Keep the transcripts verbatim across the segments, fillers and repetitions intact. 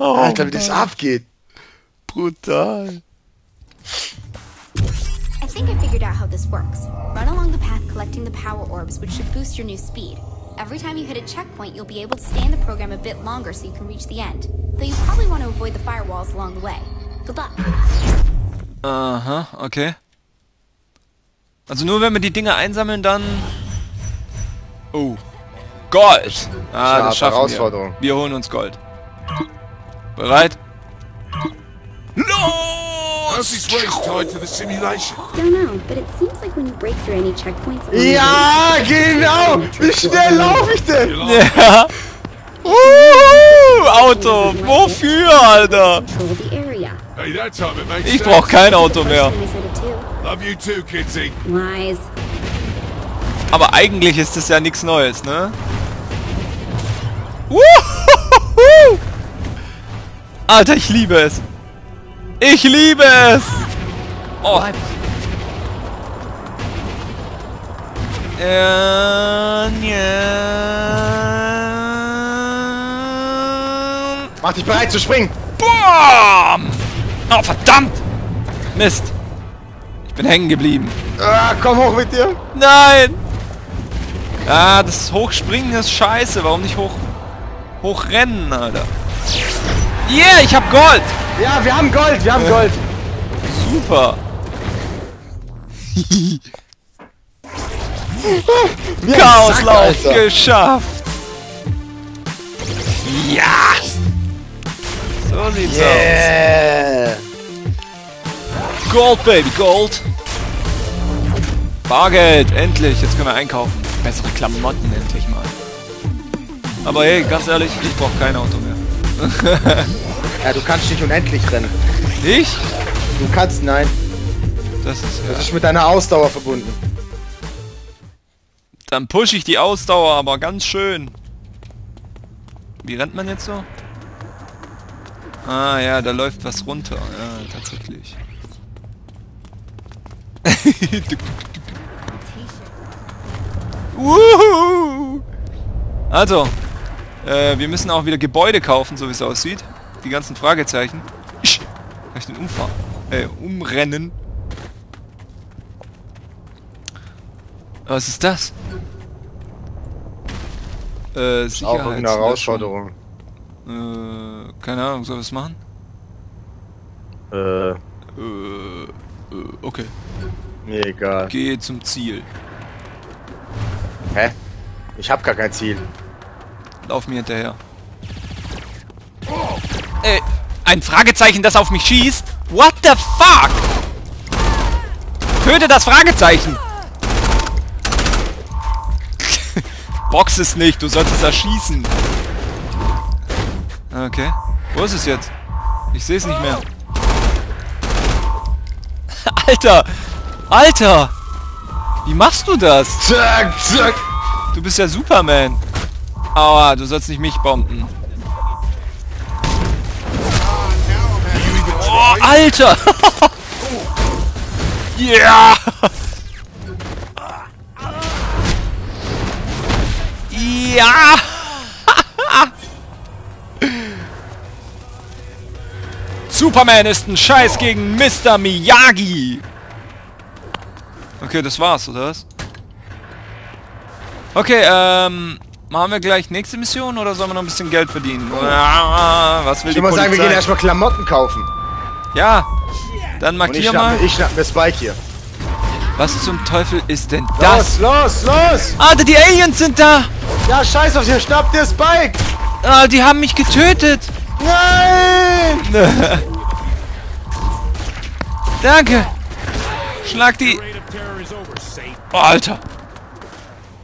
Oh, Alter, wie das abgeht. Brutal. I think I figured out how this works. Run along the path collecting the Power-Orbs, which should boost your new speed. Every time you hit a checkpoint, you'll be able to stay in the program a bit longer so you can reach the end. Though you probably want to avoid the firewalls along the way. Good luck. Aha, okay. Also nur wenn wir die Dinge einsammeln, dann... Oh. Gold! Ah, das schaffen wir. Wir holen uns Gold. Bereit? No! Ja, genau! Wie schnell laufe ich denn? Ja! Uh, Auto! Wofür, Alter? Ich brauch kein Auto mehr. Aber eigentlich ist das ja nichts Neues, ne? Alter, ich liebe es! Ich liebe es! Oh. Äh, nja. Mach dich bereit zu springen! Boom! Oh, verdammt! Mist! Ich bin hängen geblieben. Ah, komm hoch mit dir! Nein! Ah, das Hochspringen ist scheiße. Warum nicht hoch... hochrennen, Alter? Yeah, ich hab Gold! Ja, wir haben Gold, wir haben äh. Gold! Super! Chaoslauf geschafft! Ja! So sieht's yeah. aus! Gold, Baby, Gold! Bargeld, endlich! Jetzt können wir einkaufen. Bessere Klamotten, endlich mal. Aber hey, ganz ehrlich, ich brauch kein Auto mehr. Ja, du kannst nicht unendlich rennen. Nicht? Du kannst, nein. Das ist, ja. das ist mit deiner Ausdauer verbunden. Dann pushe ich die Ausdauer, aber ganz schön. Wie rennt man jetzt so? Ah ja, da läuft was runter. Ja, tatsächlich. Wuhu! Also. Äh, wir müssen auch wieder Gebäude kaufen, so wie es aussieht. Die ganzen Fragezeichen. Ich kann ich den umfahren? Äh, umrennen. Was ist das? Äh, Sicherheits- Auch irgendeine Herausforderung. Äh, keine Ahnung, soll ich das machen? Äh. Äh, okay. Mir egal. Geh zum Ziel. Hä? Ich hab gar kein Ziel. Auf mir hinterher. Äh, ein Fragezeichen, das auf mich schießt? What the fuck? Töte das Fragezeichen! Box es nicht, du sollst es erschießen. Okay. Wo ist es jetzt? Ich sehe es nicht mehr. Alter! Alter! Wie machst du das? Zack, zack! Du bist ja Superman. Aua, du sollst nicht mich bomben. Oh, Alter! Ja! Ja! Superman ist ein Scheiß gegen Mister Miyagi! Okay, das war's, oder was? Okay, ähm... machen wir gleich nächste Mission oder sollen wir noch ein bisschen Geld verdienen? Ah, was will ich die Polizei? Ich muss sagen, wir gehen erstmal Klamotten kaufen. Ja, dann markier mal. Ich schnapp mir Spike hier. Was zum Teufel ist denn das? Los, los, los! Alter, die Aliens sind da! Ja, scheiß auf sie, schnapp dir Spike! Ah, die haben mich getötet! Nein! Danke! Schlag die... Oh, Alter!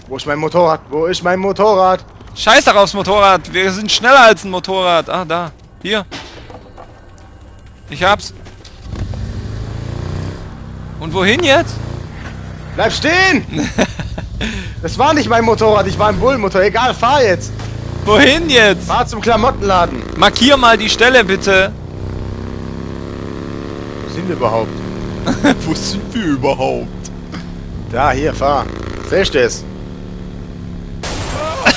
Wo ist mein Motorrad? Wo ist mein Motorrad? Scheiß doch aufs Motorrad! Wir sind schneller als ein Motorrad! Ah, da! Hier! Ich hab's! Und wohin jetzt? Bleib stehen! Das war nicht mein Motorrad, ich war ein Bullmotor. Egal, fahr jetzt! Wohin jetzt? Fahr zum Klamottenladen! Markier mal die Stelle, bitte! Wo sind wir überhaupt? Wo sind wir überhaupt? Da, hier, fahr! Sehst du es?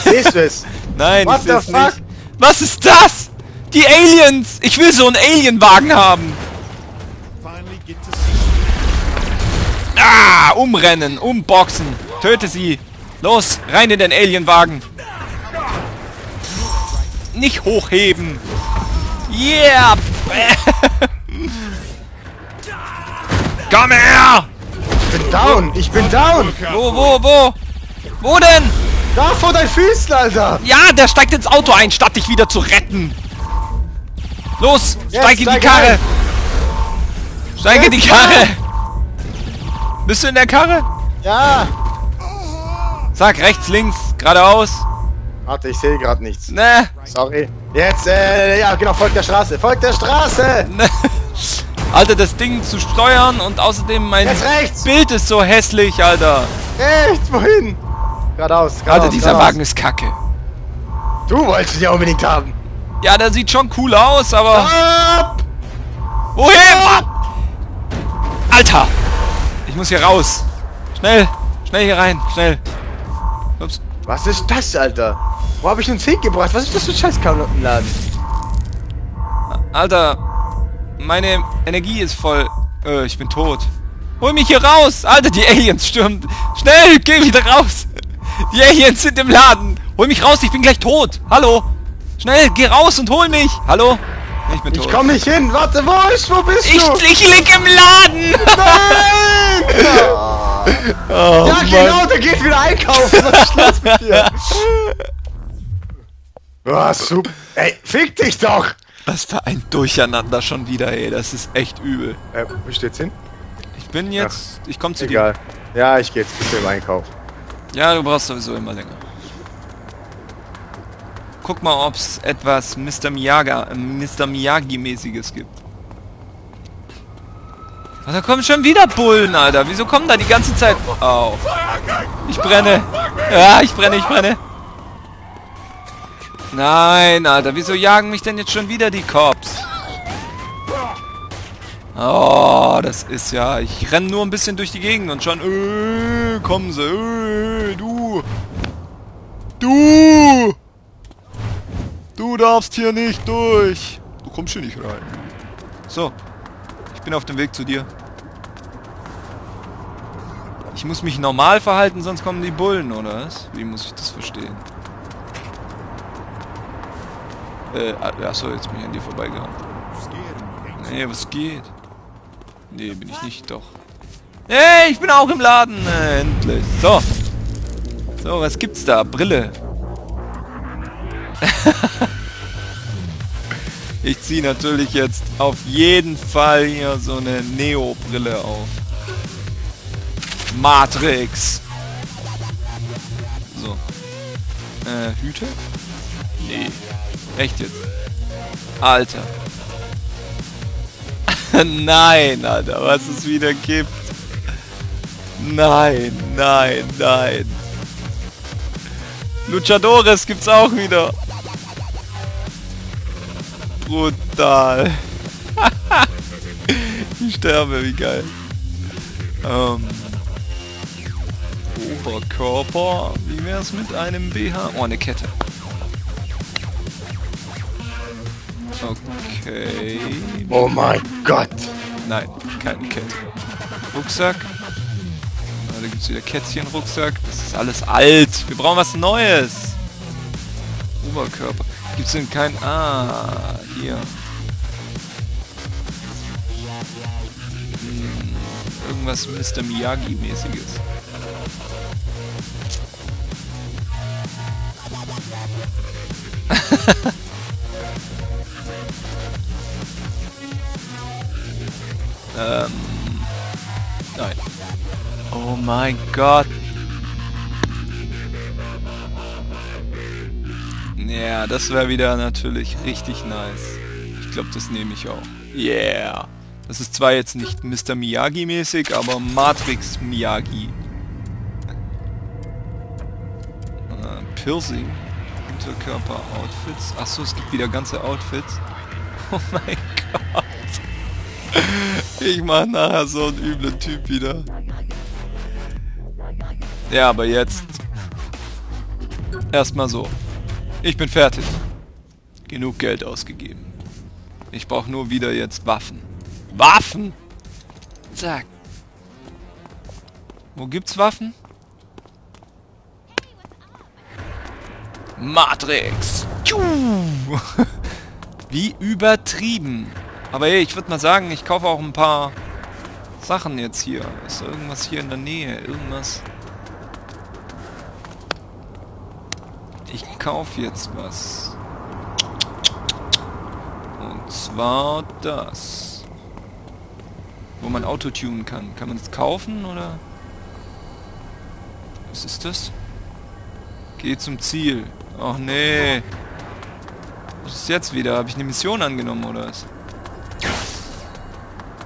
Siehst du es? Nein, ich seh's nicht. Was ist das? Die Aliens! Ich will so einen Alienwagen haben! Ah! Umrennen! Umboxen! Töte sie! Los! Rein in den Alienwagen! Nicht hochheben! Yeah! Komm her! Ich bin down! Ich bin down! Wo, wo, wo? Wo denn? Da vor deinen Füßen, Alter! Ja, der steigt ins Auto ein, statt dich wieder zu retten! Los! Yes, steig in die Karre! Ein. Steig in die Karre! Bist du in der Karre? Ja! Sag rechts, links, geradeaus! Warte, ich sehe gerade nichts. Ne! Sorry. Jetzt, äh, ja genau, folgt der Straße! Folgt der Straße! Ne. Alter, das Ding zu steuern und außerdem mein Bild ist so hässlich, Alter! Rechts, wohin? Geradeaus, geradeaus! Alter, dieser geradeaus. Wagen ist kacke! Du wolltest ihn ja unbedingt haben! Ja, der sieht schon cool aus, aber... Stop! Wohin? Stop! Alter! Ich muss hier raus! Schnell! Schnell hier rein! Schnell! Ups. Was ist das, Alter? Wo hab ich uns hingebracht? Was ist das für ein Scheiß-Karottenladen? Alter! Meine Energie ist voll... Äh, ich bin tot. Hol mich hier raus! Alter, die Aliens stürmen! Schnell! Geh wieder raus! Die Aliens sind im Laden! Hol mich raus, ich bin gleich tot! Hallo! Schnell, geh raus und hol mich! Hallo? Ich bin tot. Ich komm nicht hin! Warte, wo ist? Wo bist ich, du? Ich lieg im Laden! Nein! Oh. Oh, ja, genau, du gehst wieder einkaufen! Was ist los mit dir? Oh, super! Ey, fick dich doch! Das war ein Durcheinander schon wieder, ey. Das ist echt übel. Äh, wo steht's hin? Ich bin jetzt... Ach, ich komm zu egal. dir. Egal. Ja, ich geh jetzt bis zum Einkauf. Ja, du brauchst sowieso immer länger. Guck mal, ob es etwas Mister Miyagi, Mister Miyagi-mäßiges gibt. Ach, da kommen schon wieder Bullen, Alter. Wieso kommen da die ganze Zeit... Au. Oh. Ich brenne. Ja, ich brenne, ich brenne. Nein, Alter. Wieso jagen mich denn jetzt schon wieder die Cops? Oh, das ist ja... Ich renne nur ein bisschen durch die Gegend und schon... Äh, kommen sie. Äh, du. Du. Du darfst hier nicht durch! Du kommst hier nicht rein. So. Ich bin auf dem Weg zu dir. Ich muss mich normal verhalten, sonst kommen die Bullen, oder was? Wie muss ich das verstehen? Äh, achso, jetzt bin ich an dir vorbeigegangen. Nee, was geht? Nee, bin ich nicht, doch. Hey, ich bin auch im Laden! Äh, endlich. So. So, was gibt's da? Brille. Ich ziehe natürlich jetzt auf jeden Fall hier so eine Neo-Brille auf. Matrix. So. Äh, Hüte? Nee. Echt jetzt? Alter. Nein, Alter, was es wieder gibt. Nein, nein, nein. Luchadores gibt's auch wieder. Brutal. Ich sterbe, wie geil. Ähm. Oberkörper. Wie wär's mit einem B H? Oh, eine Kette. Okay. Oh mein Gott. Nein, keine Kette. Rucksack. Da gibt es wieder Kätzchen-Rucksack. Das ist alles alt. Wir brauchen was Neues. Oberkörper. Gibt's denn kein... Ah, hier. Hm, irgendwas Mister Miyagi-mäßiges. ähm, nein. Oh mein Gott. Ja, das wäre wieder natürlich richtig nice. Ich glaube, das nehme ich auch. Yeah. Das ist zwar jetzt nicht Mister Miyagi-mäßig, aber Matrix Miyagi. Äh, Piercing. Unterkörper-Outfits. Achso, es gibt wieder ganze Outfits. Oh mein Gott. Ich mache nachher so einen üblen Typ wieder. Ja, aber jetzt... Erstmal so. Ich bin fertig. Genug Geld ausgegeben. Ich brauche nur wieder jetzt Waffen. Waffen? Zack. Wo gibt's Waffen? Matrix. Wie übertrieben. Aber hey, ich würde mal sagen, ich kaufe auch ein paar Sachen jetzt hier. Ist irgendwas hier in der Nähe? Irgendwas? Ich kaufe jetzt was. Und zwar das. Wo man autotunen kann. Kann man das kaufen oder? Was ist das? Geh zum Ziel. Och nee. Was ist jetzt wieder? Habe ich eine Mission angenommen oder was?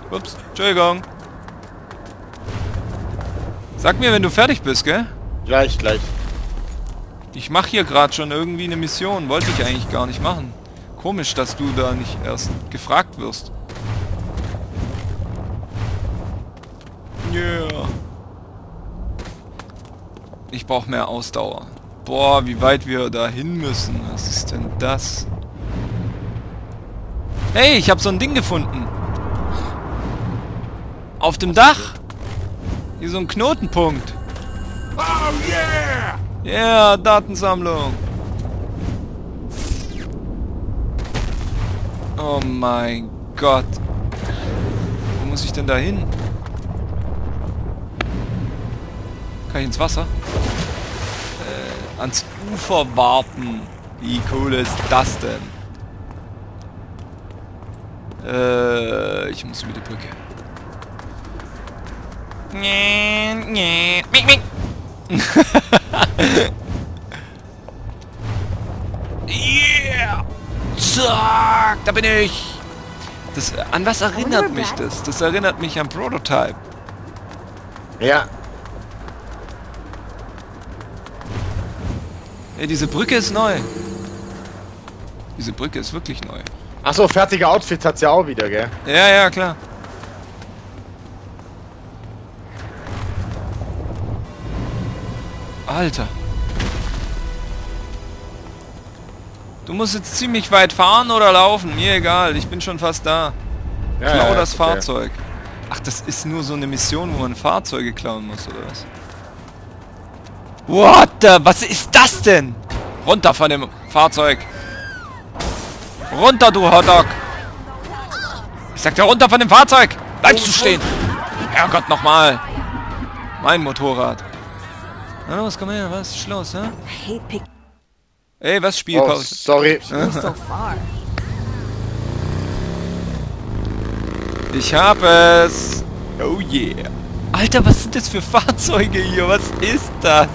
Ups, Entschuldigung. Sag mir, wenn du fertig bist, gell? Gleich, gleich. Ich mache hier gerade schon irgendwie eine Mission. Wollte ich eigentlich gar nicht machen. Komisch, dass du da nicht erst gefragt wirst. Yeah. Ich brauche mehr Ausdauer. Boah, wie weit wir da hin müssen. Was ist denn das? Hey, ich habe so ein Ding gefunden. Auf dem Dach. Hier so ein Knotenpunkt. Oh yeah! Ja, yeah, Datensammlung. Oh mein Gott. Wo muss ich denn da hin? Kann ich ins Wasser? Äh, ans Ufer warten. Wie cool ist das denn? Äh, ich muss über die Brücke. Nee, nee. Mik, mik. Yeah! Zack! Da bin ich! Das, an was erinnert mich das? Das erinnert mich an Prototype. Ja. Ey, diese Brücke ist neu. Diese Brücke ist wirklich neu. Achso, fertige Outfits hat's ja auch wieder, gell? Ja, ja, klar. Alter. Du musst jetzt ziemlich weit fahren oder laufen. Mir egal, ich bin schon fast da. Ja, Klau ja, das okay. Fahrzeug. Ach, das ist nur so eine Mission, wo man Fahrzeuge klauen muss, oder was? What the? Was ist das denn? Runter von dem Fahrzeug. Runter, du Hotdog. Ich sag dir, runter von dem Fahrzeug. Bleibst du stehen. Herrgott, nochmal. Mein Motorrad. Na los, komm her, was ist los, hä? Ey, was Spielpause? Oh, sorry. Ich hab es. Oh yeah. Alter, was sind das für Fahrzeuge hier? Was ist das?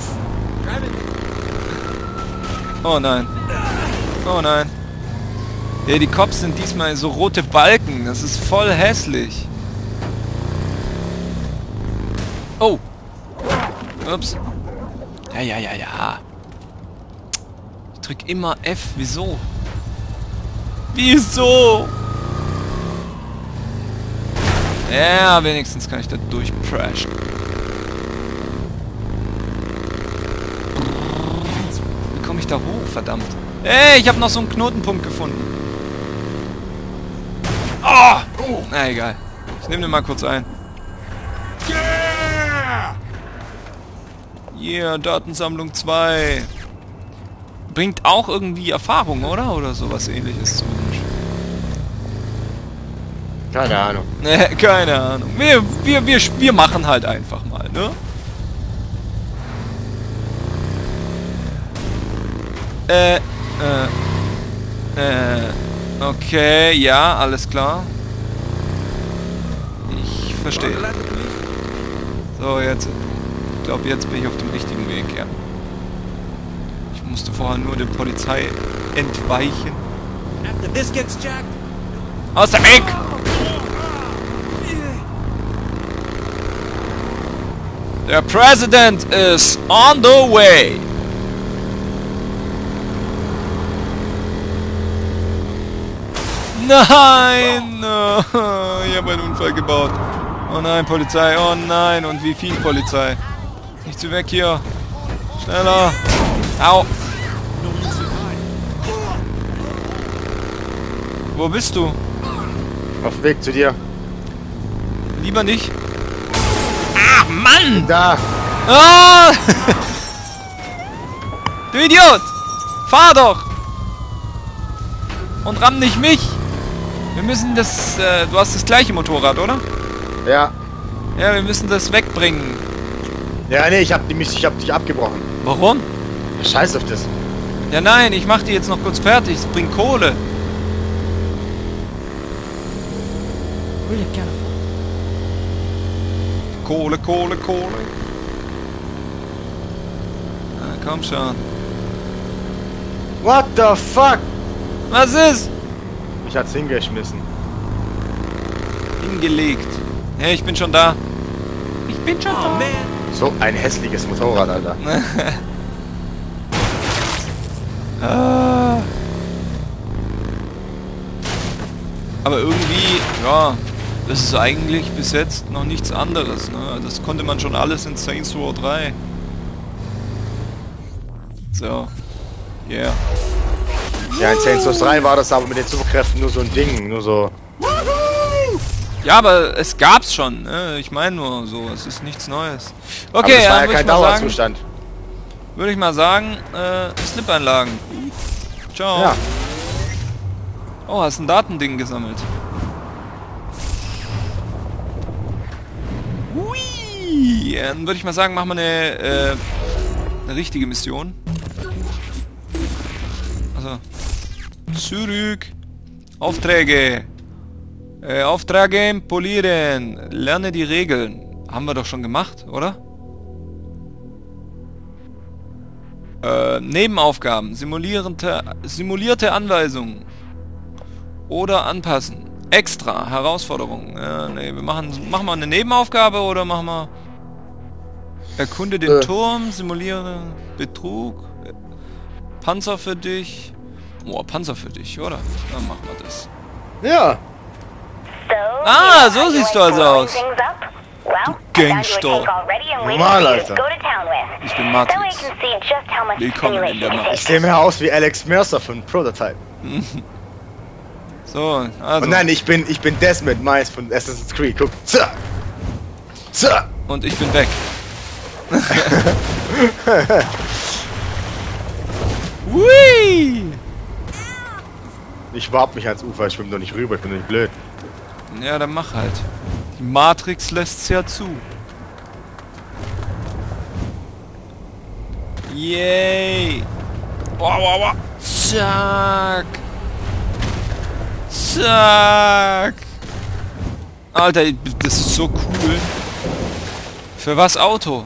Oh nein. Oh nein. Ja, die Cops sind diesmal so rote Balken. Das ist voll hässlich. Oh. Ups. Ja, ja, ja, ja. Ich drück immer F. Wieso? Wieso? Ja, wenigstens kann ich da durchpreschen. Wie komme ich da hoch? Verdammt. Ey, ich habe noch so einen Knotenpunkt gefunden. Oh! Na egal. Ich nehme den mal kurz ein. Yeah, Datensammlung zwei. Bringt auch irgendwie Erfahrung, oder? Oder sowas ähnliches zumindest. Keine Ahnung. Ne, keine Ahnung. Wir, wir, wir, wir machen halt einfach mal, ne? Äh, äh. Äh. Okay, ja, alles klar. Ich verstehe. So, jetzt. Ich glaube, jetzt bin ich auf dem richtigen Weg, ja. Ich musste vorher nur der Polizei entweichen. Aus dem Weg! Der President is on the way! Nein! Oh, ich habe einen Unfall gebaut. Oh nein, Polizei, oh nein, und wie viel Polizei? Nicht zu weg hier. Schneller. Au. Wo bist du? Auf dem Weg zu dir. Lieber nicht. Ah, Mann! Da! Ah! Du Idiot! Fahr doch! Und ramm nicht mich! Wir müssen das... Äh, du hast das gleiche Motorrad, oder? Ja. Ja, wir müssen das wegbringen. Ja, nee, ich hab, die, ich hab dich abgebrochen. Warum? Ja, scheiß auf das. Ja, nein, ich mach die jetzt noch kurz fertig. Es bringt Kohle. Kohle, Kohle, Kohle. Ah, komm schon. What the fuck? Was ist? Mich hat's hingeschmissen. Hingelegt. Hey, ich bin schon da. Ich bin schon da. So ein hässliches Motorrad, Alter. Ah. Aber irgendwie, ja, das ist eigentlich bis jetzt noch nichts anderes. Ne? Das konnte man schon alles in Saints Row drei. So. Yeah. Ja, in Saints Row drei war das aber mit den Superkräften nur so ein Ding, nur so... Ja, aber es gab's schon, ne? Ich meine nur so, es ist nichts Neues. Okay, aber das war ja kein Dauerzustand. Würde ich mal sagen, äh, Slip-Einlagen. Ciao. Ja. Oh, hast ein Datending gesammelt. Hui! Dann würde ich mal sagen, machen wir eine, äh, eine richtige Mission. Also. Zurück. Aufträge. Äh, Auftrag geben, polieren. Lerne die Regeln. Haben wir doch schon gemacht, oder? Äh, Nebenaufgaben, simulierte, simulierte Anweisungen oder anpassen. Extra Herausforderungen. Äh, nee, wir machen, machen wir eine Nebenaufgabe oder machen wir erkunde den äh. Turm, simuliere Betrug, äh, Panzer für dich. Oh, Panzer für dich, oder? Dann machen wir das. Ja. Ah, so siehst du also aus. Du Gangster. Normal, Alter. Ich bin Matrix. Willkommen in der Matrix. Ich sehe mehr aus wie Alex Mercer von Prototype. So, also. Und nein, ich bin, ich bin Desmond Mais von Assassin's Creed. Guck. Zah. Zah. Und ich bin weg. Hui. Ich warp mich ans Ufer, ich schwimme doch nicht rüber, ich bin doch nicht blöd. Ja, dann mach halt. Die Matrix lässt's ja zu. Yay! Wow, wow, wow. Zack! Zack! Alter, das ist so cool. Für was Auto?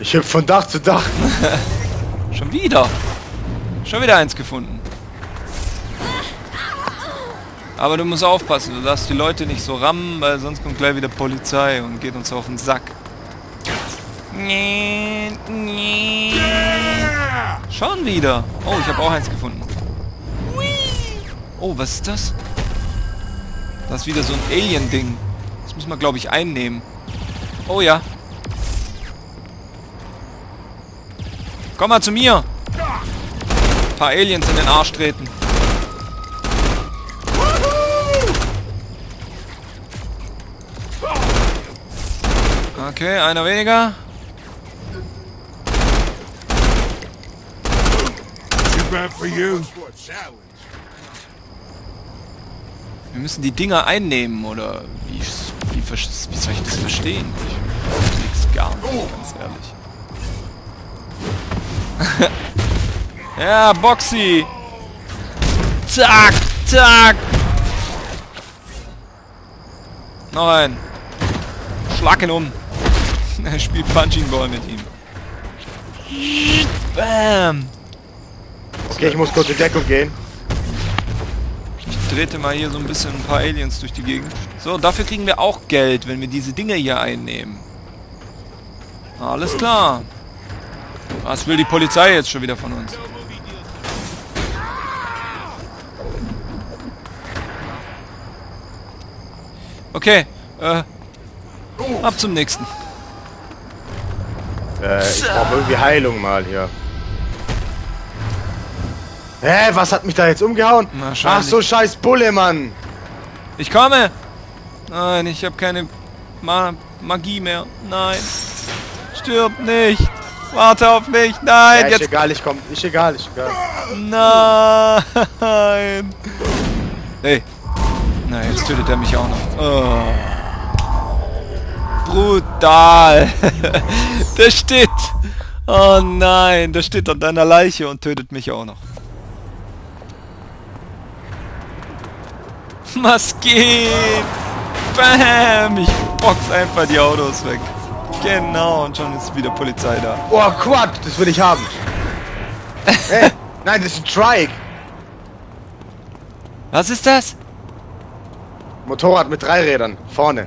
Ich hüpf von Dach zu Dach. Schon wieder. Schon wieder eins gefunden. Aber du musst aufpassen, du darfst die Leute nicht so rammen, weil sonst kommt gleich wieder Polizei und geht uns auf den Sack. Nee, nee. Schon wieder. Oh, ich habe auch eins gefunden. Oh, was ist das? Das ist wieder so ein Alien-Ding. Das muss man, glaube ich, einnehmen. Oh ja. Komm mal zu mir. Ein paar Aliens in den Arsch treten. Okay, einer weniger. Wir müssen die Dinger einnehmen, oder wie, wie, wie soll ich das verstehen? Ich verstehe es gar nicht, ganz ehrlich. Ja, Boxy! Zack, zack! Noch ein. Schlag ihn um. Er spielt Punching Ball mit ihm. Bam! Okay, ich muss kurz in Deckung gehen. Ich drehte mal hier so ein bisschen ein paar Aliens durch die Gegend. So, dafür kriegen wir auch Geld, wenn wir diese Dinger hier einnehmen. Alles klar. Was will die Polizei jetzt schon wieder von uns? Okay, äh, ab zum nächsten. Ich brauche irgendwie Heilung mal hier. Hä, was hat mich da jetzt umgehauen? Ach so, scheiß Bulle, Mann. Ich komme. Nein, ich habe keine Ma Magie mehr. Nein. Stirb nicht. Warte auf mich. Nein. Ja, ist jetzt egal, ich komme. Ist egal, ist egal. Nein. Hey. Na, jetzt tötet er mich auch noch. Oh. Brutal. Der steht. Oh nein, der steht an deiner Leiche und tötet mich auch noch. Was geht? Bam! Ich box einfach die Autos weg. Genau, und schon ist wieder Polizei da. Oh, Quad, das will ich haben. Hey, nein, das ist ein Trike. Was ist das? Motorrad mit drei Rädern, vorne.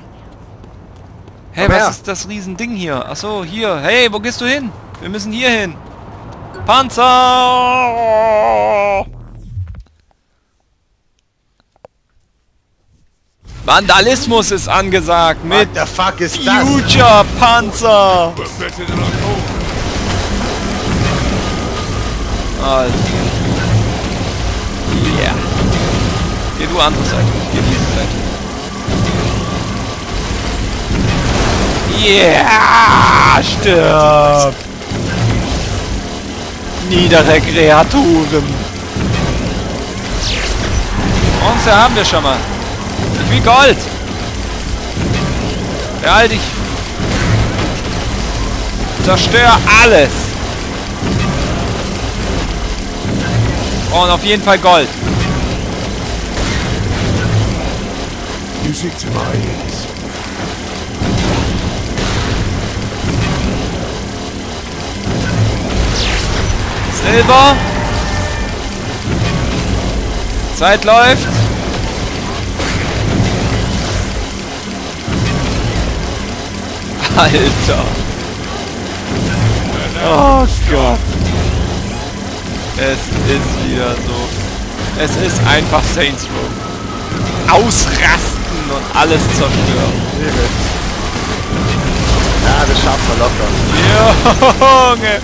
Hey, aber was her. Ist das Riesending hier? Achso, hier. Hey, wo gehst du hin? Wir müssen hier hin. Panzer! Vandalismus ist angesagt mit What the fuck ist Future das? Panzer! Alter. Yeah. Geh du andere Seite. Geh diese Seite. Yeah! Stirb! Nieder der Kreaturen! Bronze haben wir schon mal. Ich will Gold! Behalt dich! Zerstör alles! Oh, und auf jeden Fall Gold! Musikzimmer eins. Silber! Zeit läuft! Alter! Oh Gott! Es ist wieder so. Es ist einfach Saints Row. Ausrasten und alles zerstören. Ja, das schafft man locker. Junge!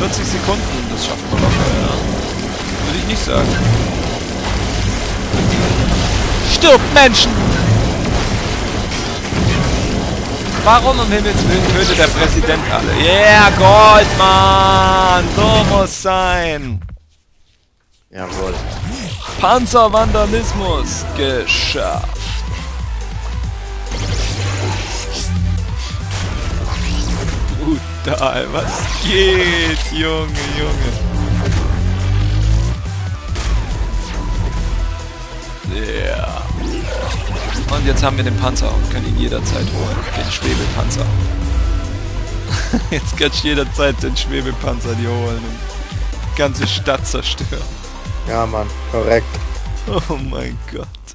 vierzig Sekunden, das schafft man locker, ja. Würde ich nicht sagen. Stirb, Menschen! Warum um Himmels Willen tötet der Präsident alle? Yeah, Gold, Mann! So muss sein! Jawohl. Panzervandalismus geschafft. Brutal, was geht, Junge, Junge? Yeah. Und jetzt haben wir den Panzer und können ihn jederzeit holen. Den Schwebelpanzer. Jetzt kannst du jederzeit den Schwebelpanzer dir holen und die ganze Stadt zerstören. Ja, Mann, korrekt. Oh mein Gott.